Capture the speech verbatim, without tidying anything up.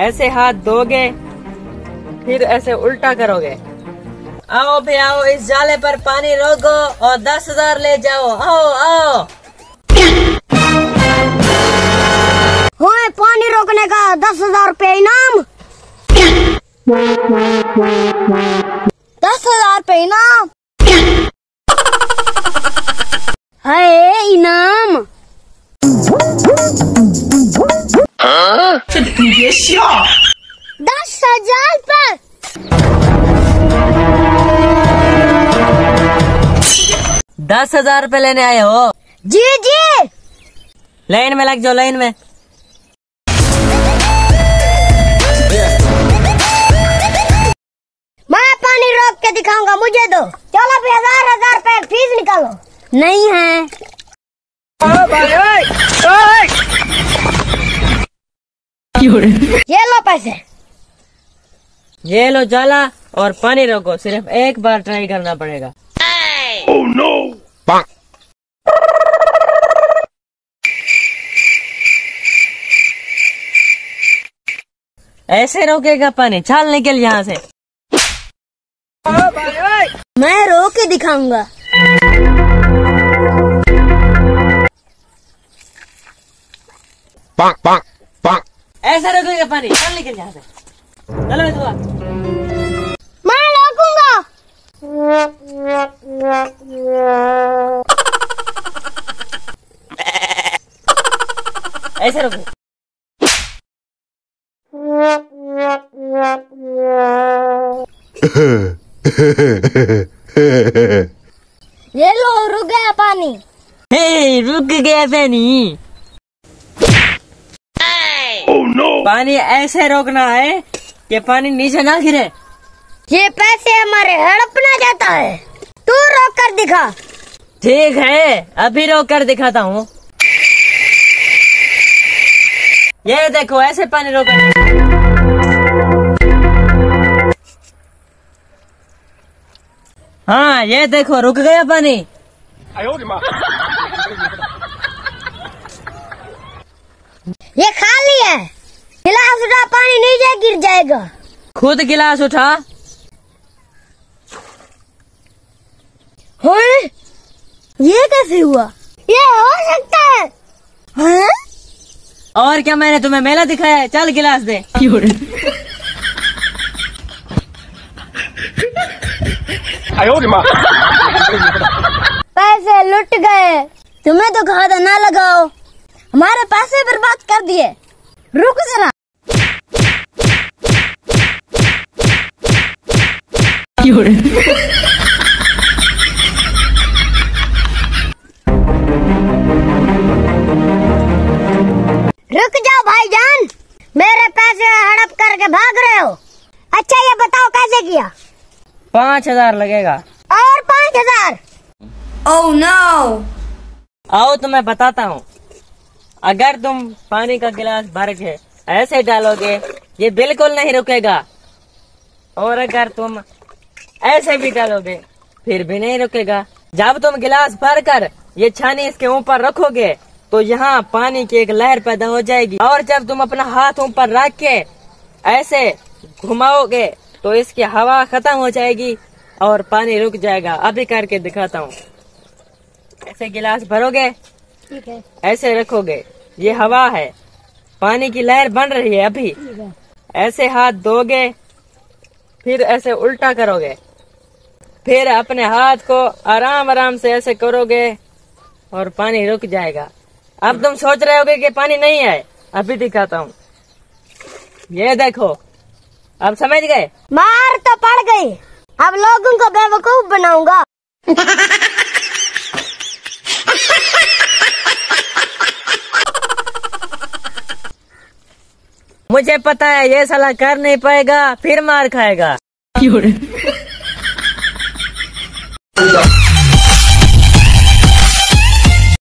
ऐसे हाथ दोगे, फिर ऐसे उल्टा करोगे। आओ भी आओ, इस जाले पर पानी रोको और दस हजार ले जाओ। आओ आओ, होए पानी रोकने का दस हजार रूपये इनाम, दस हजार रूपये इनाम है इनाम। दस हजार पर दस हजार रूपए लेने आए हो? जी जी। लाइन में लग जाओ, लाइन में। मैं पानी रोक के दिखाऊंगा, मुझे दो। चलो भी हजार हजार रूपए फीस निकालो। नहीं है। ओ भाई, ओ, ओ। ये लो पैसे, ये लो जाला और पानी रोको। सिर्फ एक बार ट्राई करना पड़ेगा। Oh no! ऐसे रोकेगा पानी, छाल निकल यहाँ से। मैं रोक के दिखाऊंगा। पाक पाक पाक ऐसे रोकेगा पानी, छाल निकल यहाँ से। चलो दुआ। ऐसे रोको। ये लो, रुक गया पानी। हे, रुक गया पानी। Oh no! पानी ऐसे रोकना है कि पानी नीचे ना गिरे। ये पैसे हमारे हड़पना जाता है। तू रोक कर दिखा। ठीक है, अभी रोक कर दिखाता हूँ। ये देखो, ऐसे पानी रोका। हाँ, ये देखो, रुक गया पानी। ये खाली है, गिलास उठा, पानी नीचे गिर जाएगा। खुद गिलास उठा। होए, ये कैसे हुआ? ये हो सकता है? हाँ? और क्या मैंने तुम्हें मेला दिखाया है? चल गिलास दे। पैसे लुट गए। तुम्हें तो कहा था ना लगाओ, हमारे पैसे बर्बाद कर दिए। रुक जरा। रुक जाओ भाईजान, मेरे पैसे हड़प करके भाग रहे हो। अच्छा ये बताओ कैसे किया? पाँच हजार लगेगा। और पाँच हजार? Oh no. आओ तुम्हें बताता हूँ। अगर तुम पानी का गिलास भर के ऐसे डालोगे, ये बिल्कुल नहीं रुकेगा। और अगर तुम ऐसे भी डालोगे, फिर भी नहीं रुकेगा। जब तुम गिलास भर कर ये छानी इसके ऊपर रखोगे, तो यहाँ पानी की एक लहर पैदा हो जाएगी। और जब तुम अपना हाथ ऊपर रख के ऐसे घुमाओगे, तो इसकी हवा खत्म हो जाएगी और पानी रुक जाएगा। अभी करके दिखाता हूँ। ऐसे गिलास भरोगे, ठीक है, ऐसे रखोगे, ये हवा है, पानी की लहर बन रही है अभी। ऐसे हाथ दोगे, फिर ऐसे उल्टा करोगे, फिर अपने हाथ को आराम आराम से ऐसे करोगे और पानी रुक जाएगा। अब तुम सोच रहे होगे कि पानी नहीं है, अभी दिखाता हूँ। ये देखो, अब समझ गए? मार तो पड़ गई, अब लोगों को बेवकूफ बनाऊंगा। मुझे पता है ये साला कर नहीं पाएगा, फिर मार खाएगा।